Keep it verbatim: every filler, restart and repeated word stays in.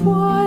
Why?